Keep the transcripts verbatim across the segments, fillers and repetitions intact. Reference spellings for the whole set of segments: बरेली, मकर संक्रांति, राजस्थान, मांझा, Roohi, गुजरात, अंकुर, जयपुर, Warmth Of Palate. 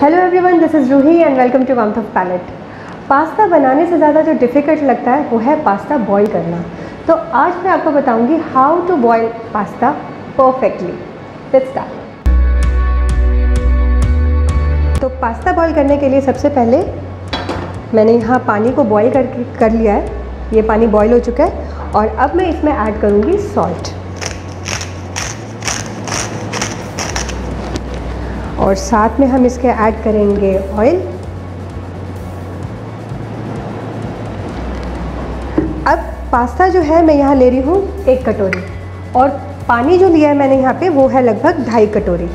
Hello everyone, this is Roohi and welcome to warmth of palette. Pasta बनाने से ज़्यादा जो डिफ़िकल्ट लगता है वो है पास्ता बॉईल करना। तो आज मैं आपको बताऊंगी how to boil pasta perfectly. Let's start. तो पास्ता बॉईल करने के लिए सबसे पहले मैंने यहाँ पानी को बॉईल कर कर लिया है। ये पानी बॉईल हो चुका है और अब मैं इसमें ऐड करूँगी सॉल्ट, और साथ में हम इसके ऐड करेंगे ऑयल। अब पास्ता जो है मैं यहाँ ले रही हूँ एक कटोरी, और पानी जो लिया है मैंने यहाँ पे वो है लगभग ढाई कटोरी।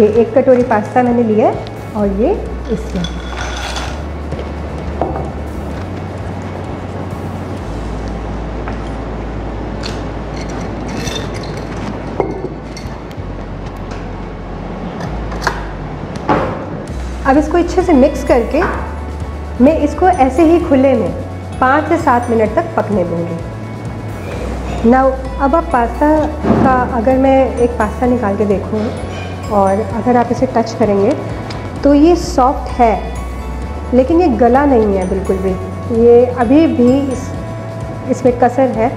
ये एक कटोरी पास्ता मैंने लिया है और ये इसमें। अब इसको अच्छे से मिक्स करके मैं इसको ऐसे ही खुले में पाँच से सात मिनट तक पकने दूँगी। नाउ अब आप पास्ता का, अगर मैं एक पास्ता निकाल के देखूँ और अगर आप इसे टच करेंगे तो ये सॉफ्ट है, लेकिन ये गला नहीं है बिल्कुल भी। ये अभी भी इस इसमें कसर है।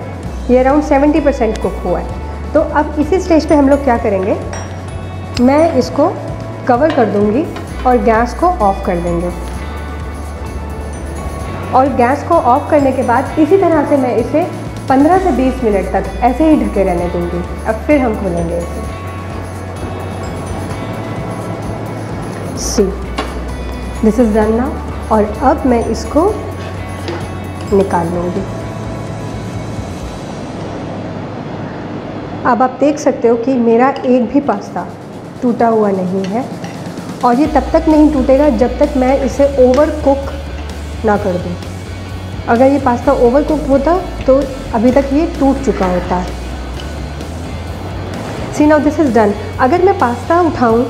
ये अराउंड सेवेंटी परसेंट कुक हुआ है। तो अब इसी स्टेज पे हम लोग क्या करेंगे, मैं इसको कवर कर दूँगी और गैस को ऑफ़ कर देंगे। और गैस को ऑफ़ करने के बाद इसी तरह से मैं इसे पंद्रह से बीस मिनट तक ऐसे ही ढके रहने दूंगी। अब फिर हम खोलेंगे इसे। See, this is done now. और अब मैं इसको निकाल लूँगी। अब आप देख सकते हो कि मेरा एक भी पास्ता टूटा हुआ नहीं है, और ये तब तक नहीं टूटेगा जब तक मैं इसे ओवर कुक ना कर दूँ। अगर ये पास्ता ओवर कुक होता तो अभी तक ये टूट चुका होता है। See, now this is done. अगर मैं पास्ता उठाऊँ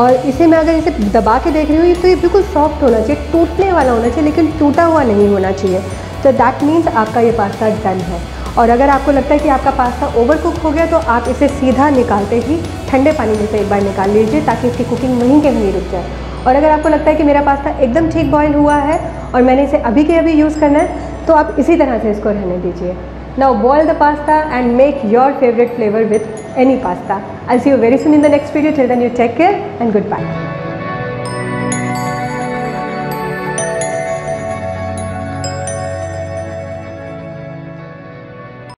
और इसे मैं अगर इसे दबा के देख रही हूँ तो ये बिल्कुल सॉफ्ट होना चाहिए, टूटने वाला होना चाहिए, लेकिन टूटा हुआ नहीं होना चाहिए। तो दैट मीन्स आपका ये पास्ता डन है। और अगर आपको लगता है कि आपका पास्ता ओवर कुक हो गया तो आप इसे सीधा निकालते ही ठंडे पानी में से एक बार निकाल लीजिए, ताकि इसकी कुकिंग वहीं के वहीं रुक जाए। और अगर आपको लगता है कि मेरा पास्ता एकदम ठीक बॉयल हुआ है और मैंने इसे अभी के अभी यूज़ करना है, तो आप इसी तरह से इसको रहने दीजिए। Now boil the pasta and make your favourite flavour with any pasta. I see you very soon in the next video. Till then you take care and good bye.